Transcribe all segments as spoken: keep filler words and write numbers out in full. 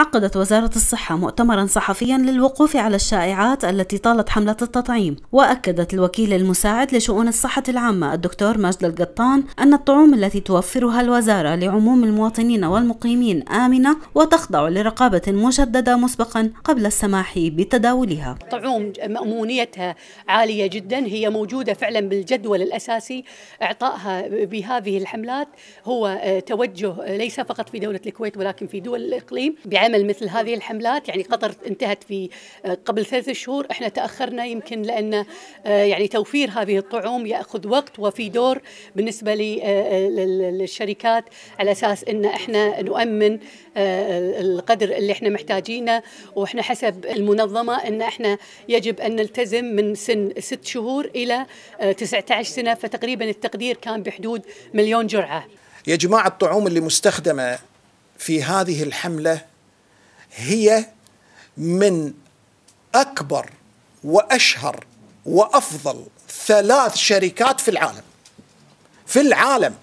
عقدت وزارة الصحة مؤتمرا صحفيا للوقوف على الشائعات التي طالت حملة التطعيم، وأكدت الوكيل المساعد لشؤون الصحة العامة الدكتور ماجد القطان أن الطعوم التي توفرها الوزارة لعموم المواطنين والمقيمين آمنة وتخضع لرقابة مشددة مسبقا قبل السماح بتداولها. الطعوم مأمونيتها عالية جدا، هي موجودة فعلا بالجدول الأساسي، إعطائها بهذه الحملات هو توجه ليس فقط في دولة الكويت ولكن في دول الإقليم بعمل مثل هذه الحملات. يعني قطر انتهت في قبل ثلاثة شهور، احنا تأخرنا يمكن لأن يعني توفير هذه الطعوم يأخذ وقت وفي دور بالنسبة للشركات على أساس أن احنا نؤمن القدر اللي احنا محتاجينه، واحنا حسب المنظمة أن احنا يجب أن نلتزم من سن ست شهور إلى تسعة عشر سنة، فتقريبا التقدير كان بحدود مليون جرعة. يا جماعة الطعوم اللي مستخدمة في هذه الحملة هي من أكبر وأشهر وأفضل ثلاث شركات في العالم في العالم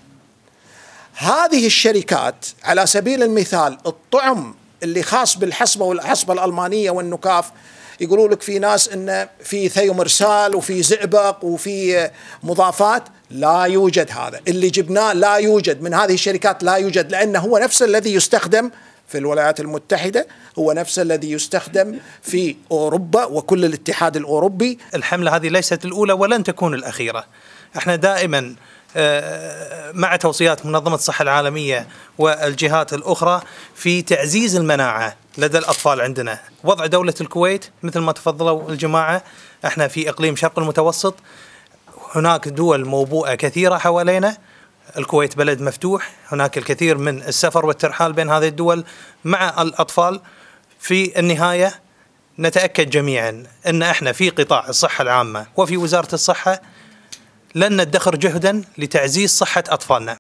هذه الشركات على سبيل المثال الطعم اللي خاص بالحصبة والحصبة الألمانية والنكاف، يقولوا لك في ناس إن في ثيومرسال وفي زئبق وفي مضافات، لا يوجد. هذا اللي جبناه لا يوجد من هذه الشركات، لا يوجد، لأنه هو نفس الذي يستخدم في الولايات المتحدة، هو نفس الذي يستخدم في أوروبا وكل الاتحاد الأوروبي. الحملة هذه ليست الأولى ولن تكون الأخيرة. احنا دائما مع توصيات منظمة الصحة العالمية والجهات الأخرى في تعزيز المناعة لدى الأطفال عندنا. وضع دولة الكويت مثل ما تفضلوا الجماعة، احنا في إقليم شرق المتوسط، هناك دول موبوءة كثيرة حوالينا، الكويت بلد مفتوح، هناك الكثير من السفر والترحال بين هذه الدول مع الأطفال. في النهاية نتأكد جميعا أن احنا في قطاع الصحة العامة وفي وزارة الصحة لن ندخر جهدا لتعزيز صحة أطفالنا.